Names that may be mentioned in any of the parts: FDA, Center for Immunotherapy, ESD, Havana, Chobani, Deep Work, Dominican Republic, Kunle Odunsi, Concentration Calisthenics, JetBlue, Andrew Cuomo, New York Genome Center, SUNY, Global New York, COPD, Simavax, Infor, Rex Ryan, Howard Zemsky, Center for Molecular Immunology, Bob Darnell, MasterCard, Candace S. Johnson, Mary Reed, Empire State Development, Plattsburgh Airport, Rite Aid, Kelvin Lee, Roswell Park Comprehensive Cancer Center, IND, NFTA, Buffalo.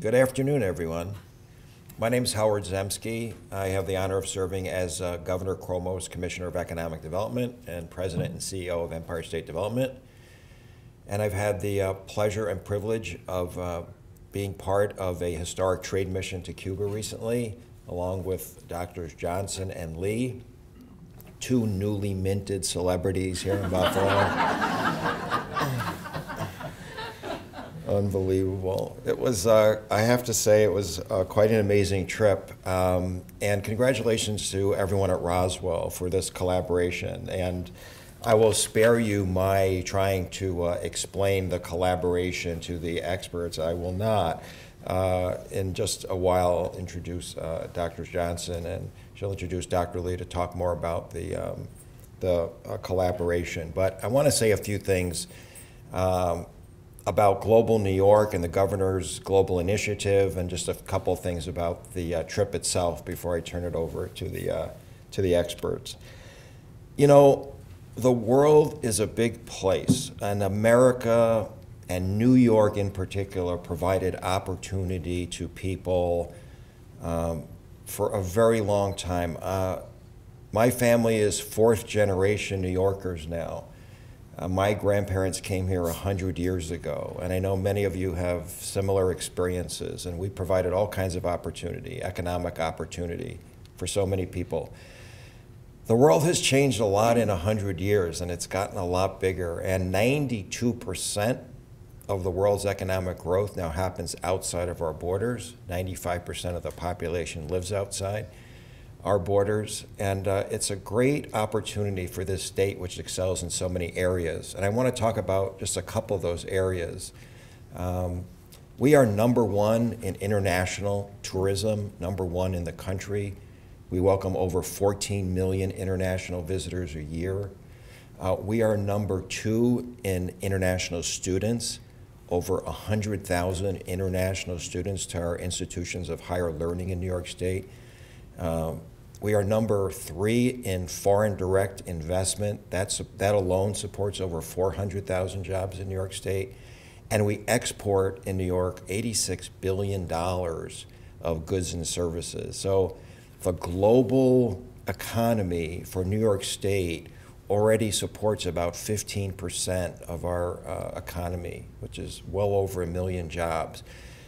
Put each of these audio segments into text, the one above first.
Good afternoon, everyone. My name is Howard Zemsky. I have the honor of serving as Governor Cuomo's Commissioner of Economic Development and President and CEO of Empire State Development. And I've had the pleasure and privilege of being part of a historic trade mission to Cuba recently, along with Drs. Johnson and Lee, two newly minted celebrities here in Buffalo. Unbelievable. It was, I have to say, it was quite an amazing trip. And congratulations to everyone at Roswell for this collaboration. And I will spare you my trying to explain the collaboration to the experts. I will not. In just a while, I'll introduce Drs. Johnson, and she'll introduce Dr. Lee to talk more about the collaboration. But I want to say a few things about Global New York and the governor's global initiative, and just a couple things about the trip itself before I turn it over to the experts. You know, the world is a big place, and America and New York in particular provided opportunity to people for a very long time. My family is fourth generation New Yorkers now. My grandparents came here 100 years ago, and I know many of you have similar experiences, and we provided all kinds of opportunity, economic opportunity, for so many people. The world has changed a lot in 100 years, and it's gotten a lot bigger, and 92% of the world's economic growth now happens outside of our borders. 95% of the population lives outside our borders, and it's a great opportunity for this state, which excels in so many areas. And I want to talk about just a couple of those areas. We are #1 in international tourism, #1 in the country. We welcome over 14 million international visitors a year. We are #2 in international students, over 100,000 international students to our institutions of higher learning in New York State. We are #3 in foreign direct investment. That alone supports over 400,000 jobs in New York State. And we export in New York $86 billion of goods and services. So the global economy for New York State already supports about 15% of our economy, which is well over 1 million jobs.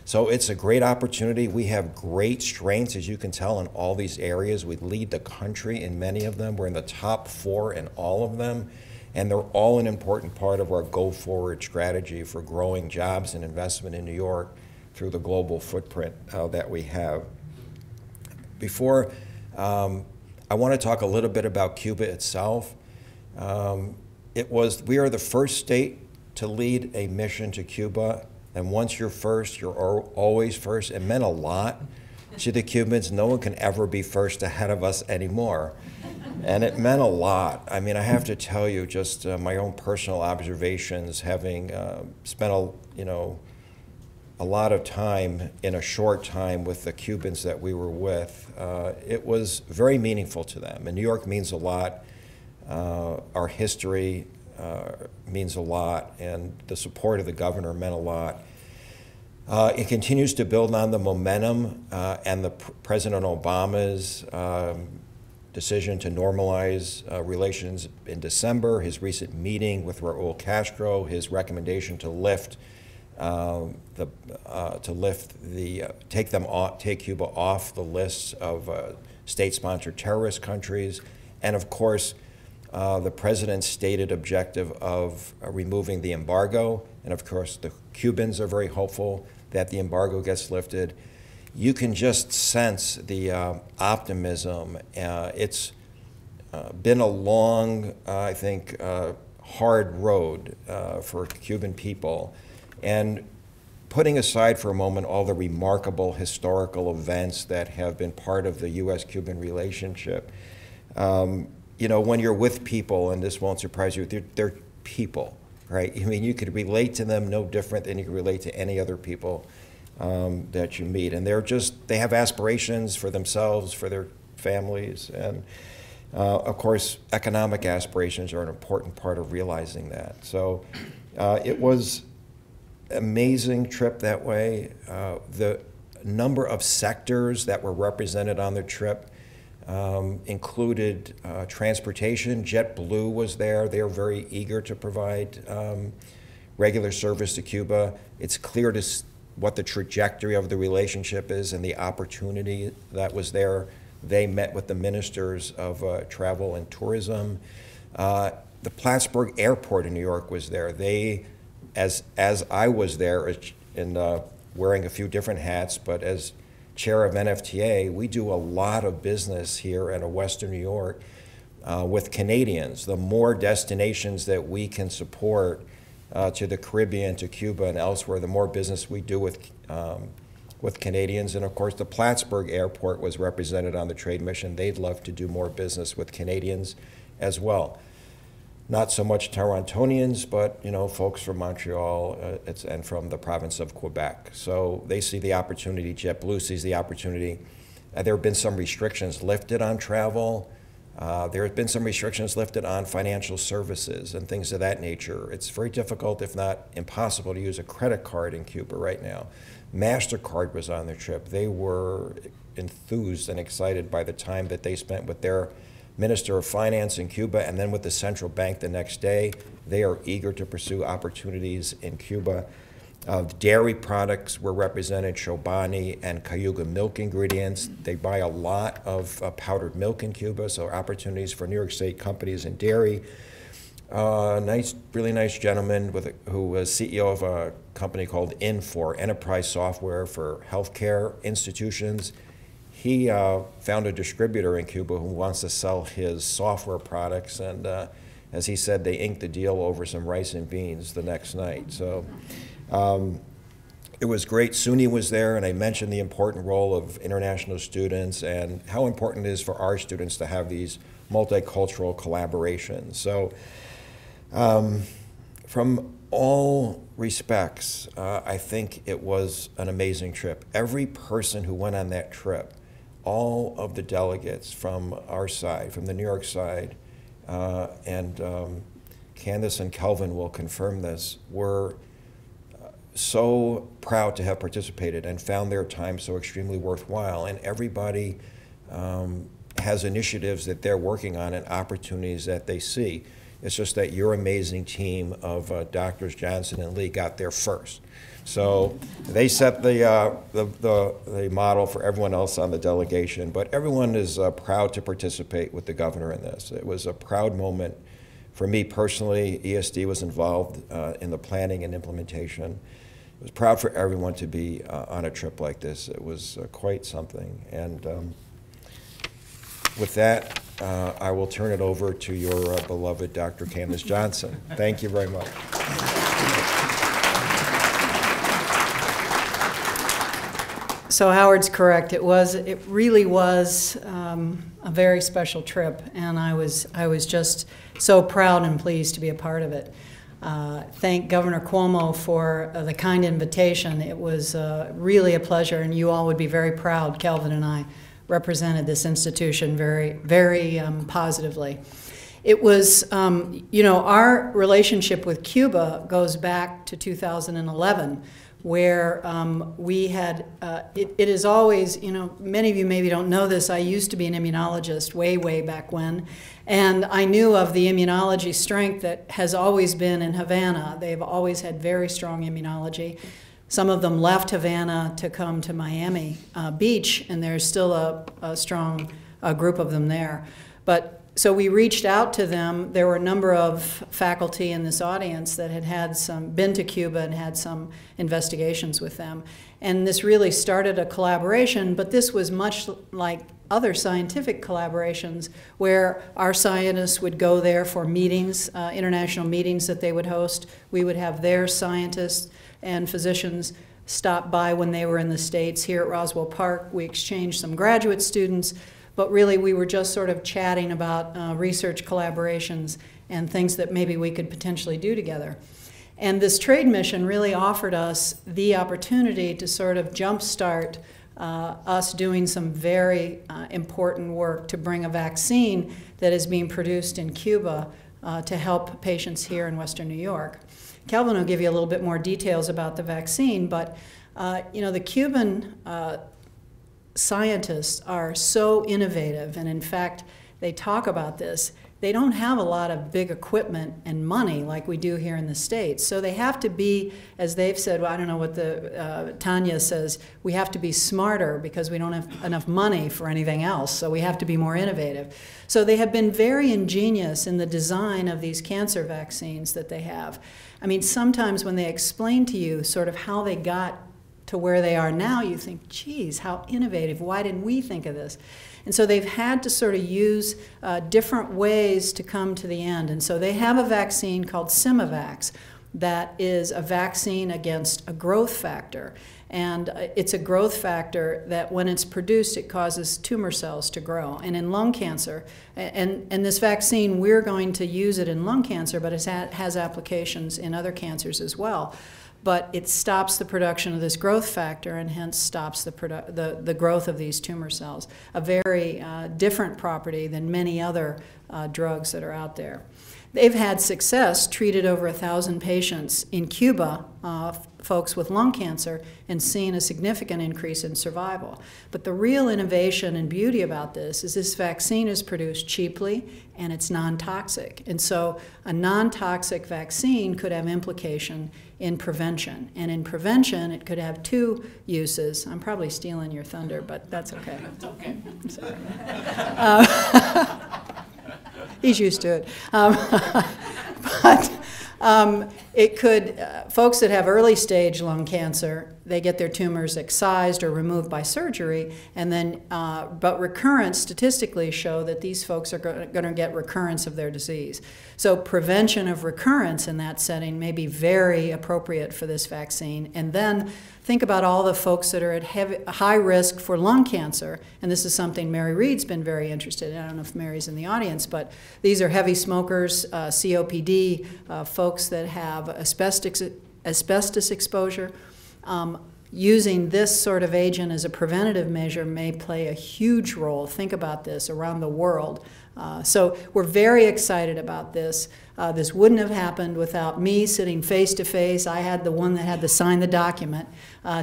So it's a great opportunity. We have great strengths, as you can tell, in all these areas. We lead the country in many of them. We're in the top 4 in all of them. And they're all an important part of our go-forward strategy for growing jobs and investment in New York through the global footprint that we have. Before, I want to talk a little bit about Cuba itself. We are the first state to lead a mission to Cuba. And once you're first, you're always first. It meant a lot to the Cubans. No one can ever be first ahead of us anymore. And it meant a lot. I mean, I have to tell you just my own personal observations, having spent a lot of time in a short time with the Cubans that we were with. It was very meaningful to them. And New York means a lot. Our history means a lot, and the support of the governor meant a lot. It continues to build on the momentum and the President Obama's decision to normalize relations in December, his recent meeting with Raul Castro, his recommendation to lift take Cuba off the list of state-sponsored terrorist countries, and of course, the president's stated objective of removing the embargo, and of course the Cubans are very hopeful that the embargo gets lifted. You can just sense the optimism. It's been a long, I think, hard road for Cuban people. And putting aside for a moment all the remarkable historical events that have been part of the U.S.-Cuban relationship, you know, when you're with people, and this won't surprise you, they're people, right? I mean, you could relate to them no different than you could relate to any other people that you meet. And they have aspirations for themselves, for their families. And of course, economic aspirations are an important part of realizing that. So it was amazing trip that way. The number of sectors that were represented on the trip included transportation. JetBlue was there. They are very eager to provide regular service to Cuba. It's clear to what the trajectory of the relationship is and the opportunity that was there. They met with the ministers of travel and tourism. The Plattsburgh Airport in New York was there. They, as I was there in wearing a few different hats, but as chair of NFTA, we do a lot of business here in Western New York with Canadians. The more destinations that we can support to the Caribbean, to Cuba, and elsewhere, the more business we do with Canadians. And of course, the Plattsburgh Airport was represented on the trade mission. They'd love to do more business with Canadians as well. Not so much Torontonians, but you know, folks from Montreal and from the province of Quebec. So they see the opportunity, JetBlue sees the opportunity. There have been some restrictions lifted on travel. There have been some restrictions lifted on financial services and things of that nature. It's very difficult, if not impossible, to use a credit card in Cuba right now. MasterCard was on the trip. They were enthused and excited by the time that they spent with their Minister of Finance in Cuba, and then with the central bank the next day. They are eager to pursue opportunities in Cuba. Dairy products were represented, Chobani and Cayuga Milk Ingredients. They buy a lot of powdered milk in Cuba, so opportunities for New York State companies in dairy. Really nice gentleman who was CEO of a company called Infor, enterprise software for healthcare institutions. He found a distributor in Cuba who wants to sell his software products, and as he said, they inked the deal over some rice and beans the next night. So it was great. SUNY was there, and I mentioned the important role of international students and how important it is for our students to have these multicultural collaborations. So from all respects, I think it was an amazing trip. Every person who went on that trip, all of the delegates from our side, from the New York side, and Candace and Kelvin will confirm this, were so proud to have participated and found their time so extremely worthwhile. And everybody has initiatives that they're working on and opportunities that they see. It's just that your amazing team of doctors Johnson and Lee got there first. So they set the model for everyone else on the delegation, but everyone is proud to participate with the governor in this. It was a proud moment for me personally. ESD was involved in the planning and implementation. It was proud for everyone to be on a trip like this. It was quite something. And with that, I will turn it over to your beloved Dr. Candace Johnson. Thank you very much. So Howard's correct. It really was a very special trip, and I was just so proud and pleased to be a part of it. Thank Governor Cuomo for the kind invitation. It was really a pleasure, and you all would be very proud, Kelvin and I, represented this institution very, very positively. It was, you know, our relationship with Cuba goes back to 2011, where we had, it is always, you know, many of you maybe don't know this, I used to be an immunologist way, way back when, and I knew of the immunology strength that has always been in Havana. They've always had very strong immunology. Some of them left Havana to come to Miami Beach, and there's still a strong group of them there. But so we reached out to them. There were a number of faculty in this audience that had some been to Cuba and had some investigations with them. And this really started a collaboration, but this was much like other scientific collaborations where our scientists would go there for meetings, international meetings that they would host. We would have their scientists and physicians stopped by when they were in the States. Here at Roswell Park, we exchanged some graduate students, but really we were just sort of chatting about research collaborations and things that maybe we could potentially do together. And this trade mission really offered us the opportunity to sort of jumpstart us doing some very important work to bring a vaccine that is being produced in Cuba to help patients here in Western New York. Kelvin will give you a little bit more details about the vaccine, but you know, the Cuban scientists are so innovative, and in fact, they talk about this. They don't have a lot of big equipment and money like we do here in the States. So they have to be, as they've said, well, I don't know what the Tanya says, we have to be smarter because we don't have enough money for anything else. So we have to be more innovative. So they have been very ingenious in the design of these cancer vaccines that they have. I mean, sometimes when they explain to you sort of how they got to where they are now, you think, geez, how innovative, why didn't we think of this? And so they've had to sort of use different ways to come to the end. And so they have a vaccine called Simavax that is a vaccine against a growth factor. And it's a growth factor that when it's produced, it causes tumor cells to grow. And in lung cancer, and this vaccine, we're going to use it in lung cancer, but it has applications in other cancers as well. But it stops the production of this growth factor and hence stops the growth of these tumor cells, a very different property than many other drugs that are out there. They've had success, treated over 1,000 patients in Cuba, folks with lung cancer, and seen a significant increase in survival. But the real innovation and beauty about this is this vaccine is produced cheaply and it's non-toxic. And so a non-toxic vaccine could have implication in prevention. And in prevention, it could have two uses. I'm probably stealing your thunder, but that's okay. It's okay. I'm sorry. He's used to it. It could, folks that have early stage lung cancer, they get their tumors excised or removed by surgery, and then, but recurrence statistically show that these folks are going to get recurrence of their disease. So prevention of recurrence in that setting may be very appropriate for this vaccine. And then think about all the folks that are at high risk for lung cancer, and this is something Mary Reed's been very interested in. I don't know if Mary's in the audience, but these are heavy smokers, COPD, folks that have asbestos exposure. Using this sort of agent as a preventative measure may play a huge role. Think about this around the world. So we're very excited about this. This wouldn't have happened without me sitting face to face. I had the one that had to sign the document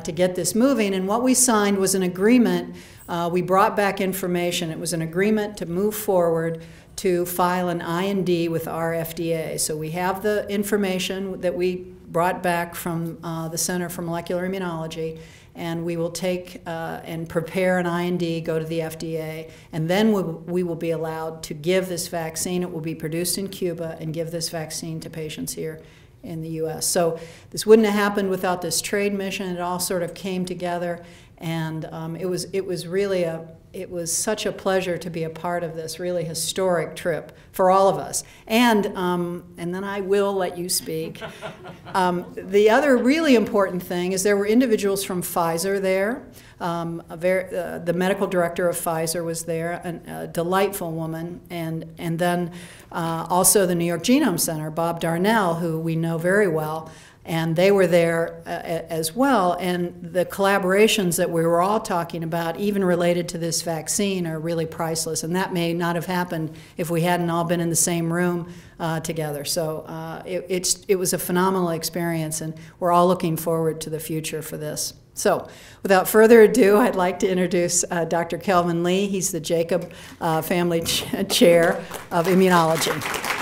to get this moving. And what we signed was an agreement. We brought back information. It was an agreement to move forward to file an IND with our FDA. So we have the information that we brought back from the Center for Molecular Immunology, and we will take and prepare an IND, go to the FDA, and then we will be allowed to give this vaccine. It will be produced in Cuba and give this vaccine to patients here in the US. So this wouldn't have happened without this trade mission. It all sort of came together, and it was really it was such a pleasure to be a part of this really historic trip for all of us. And then I will let you speak. The other really important thing is there were individuals from Pfizer there. The medical director of Pfizer was there, a delightful woman, and then also the New York Genome Center, Bob Darnell, who we know very well. And they were there as well, and the collaborations that we were all talking about, even related to this vaccine, are really priceless, and that may not have happened if we hadn't all been in the same room together. So it was a phenomenal experience, and we're all looking forward to the future for this. So without further ado, I'd like to introduce Dr. Kelvin Lee. He's the Jacob Family Chair of Immunology.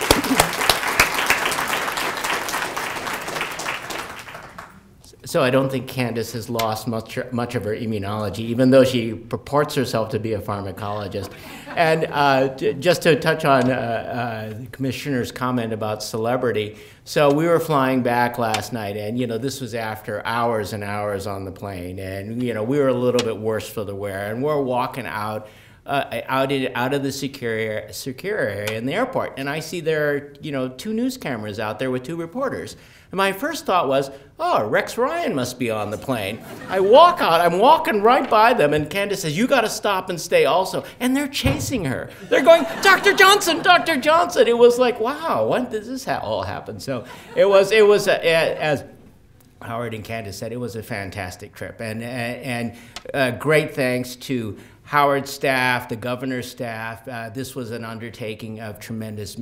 So I don't think Candace has lost much of her immunology, even though she purports herself to be a pharmacologist. And just to touch on the commissioner's comment about celebrity, so we were flying back last night, and you know, this was after hours and hours on the plane, and you know, we were a little bit worse for the wear, and we're walking out of the secure area in the airport, and I see there are, you know, two news cameras out there with two reporters. And my first thought was, oh, Rex Ryan must be on the plane. I walk out, I'm walking right by them, and Candace says, you gotta stop and stay also. And they're chasing her. They're going, Dr. Johnson, Dr. Johnson. It was like, wow, when did this all happen? So it was as Howard and Candace said, it was a fantastic trip. And great thanks to Howard's staff, the governor's staff. This was an undertaking of tremendous,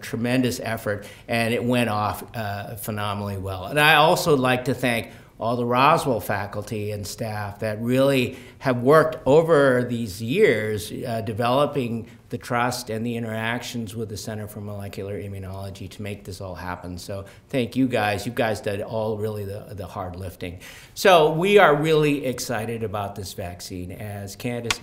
tremendous effort, and it went off phenomenally well. And I also like to thank all the Roswell faculty and staff that really have worked over these years developing the trust and the interactions with the Center for Molecular Immunology to make this all happen. So thank you guys. You guys did all really the hard lifting. So we are really excited about this vaccine. As Candace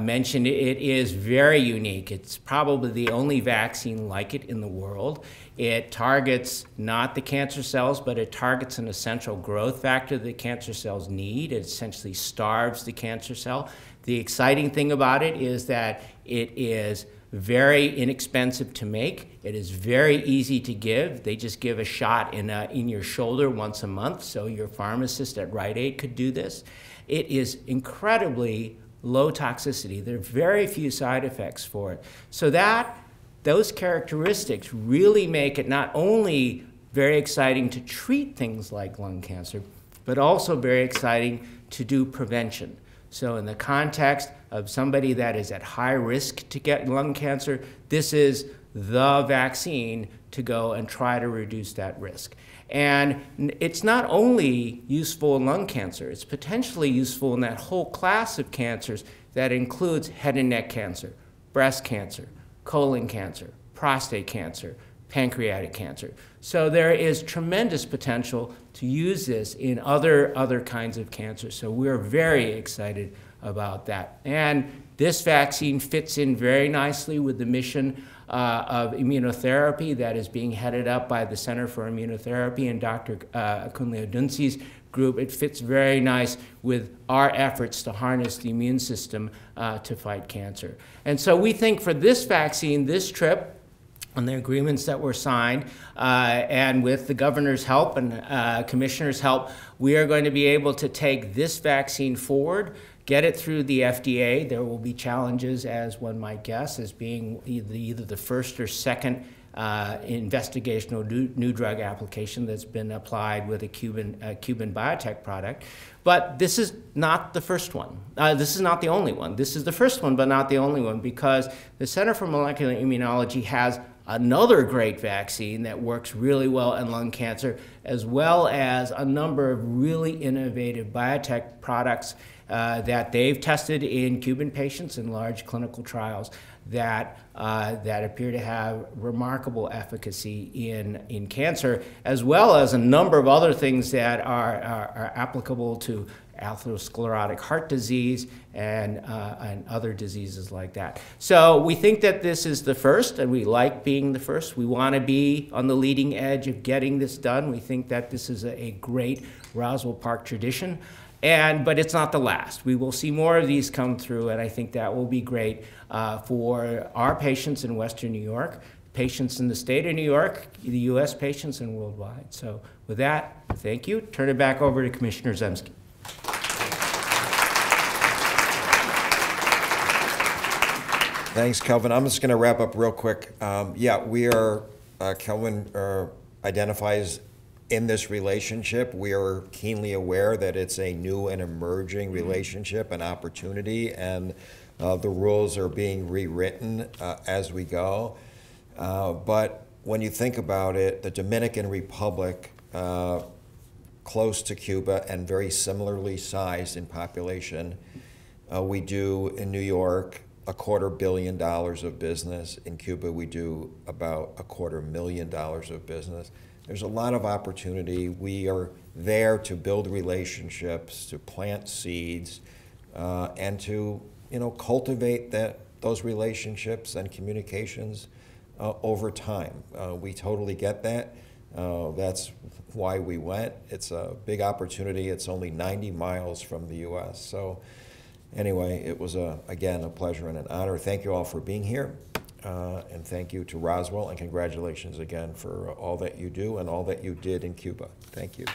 mentioned, it is very unique. It's probably the only vaccine like it in the world. It targets not the cancer cells, but it targets an essential growth factor that cancer cells need. It essentially starves the cancer cell. The exciting thing about it is that it is very inexpensive to make. It is very easy to give. They just give a shot in your shoulder once a month, so your pharmacist at Rite Aid could do this. It is incredibly low toxicity. There are very few side effects for it. So those characteristics really make it not only very exciting to treat things like lung cancer, but also very exciting to do prevention. So in the context of somebody that is at high risk to get lung cancer, this is the vaccine to go and try to reduce that risk. And it's not only useful in lung cancer, it's potentially useful in that whole class of cancers that includes head and neck cancer, breast cancer, colon cancer, prostate cancer, pancreatic cancer. So there is tremendous potential to use this in other kinds of cancer. So we're very excited about that. And this vaccine fits in very nicely with the mission of immunotherapy that is being headed up by the Center for Immunotherapy and Dr. Kunle Odunsi's group. It fits very nice with our efforts to harness the immune system to fight cancer. And so we think for this vaccine, this trip, on the agreements that were signed, and with the governor's help and commissioner's help, we are going to be able to take this vaccine forward, get it through the FDA. There will be challenges, as one might guess, as being either the first or second investigational new drug application that's been applied with a Cuban biotech product. But this is not the first one. This is not the only one. This is the first one, but not the only one, because the Center for Molecular Immunology has another great vaccine that works really well in lung cancer, as well as a number of really innovative biotech products that they've tested in Cuban patients in large clinical trials that appear to have remarkable efficacy in cancer, as well as a number of other things that are applicable to atherosclerotic heart disease and other diseases like that. So we think that this is the first, and we like being the first. We want to be on the leading edge of getting this done. We think that this is a great Roswell Park tradition. But it's not the last. We will see more of these come through, and I think that will be great for our patients in Western New York, patients in the state of New York, the U.S. patients, and worldwide. So with that, thank you. Turn it back over to Commissioner Zemsky. Thanks, Kelvin. I'm just going to wrap up real quick. Yeah, we are, Kelvin identifies in this relationship. We are keenly aware that it's a new and emerging relationship and opportunity, and the rules are being rewritten as we go. But when you think about it, the Dominican Republic, close to Cuba and very similarly sized in population, we do in New York $250 million of business. In Cuba, we do about $250,000 of business. There's a lot of opportunity. We are there to build relationships, to plant seeds, and to cultivate those relationships and communications over time. We totally get that. That's why we went. It's a big opportunity. It's only 90 miles from the U.S. So anyway, it was, again, a pleasure and an honor. Thank you all for being here. And thank you to Roswell, and congratulations again for all that you do and all that you did in Cuba. Thank you.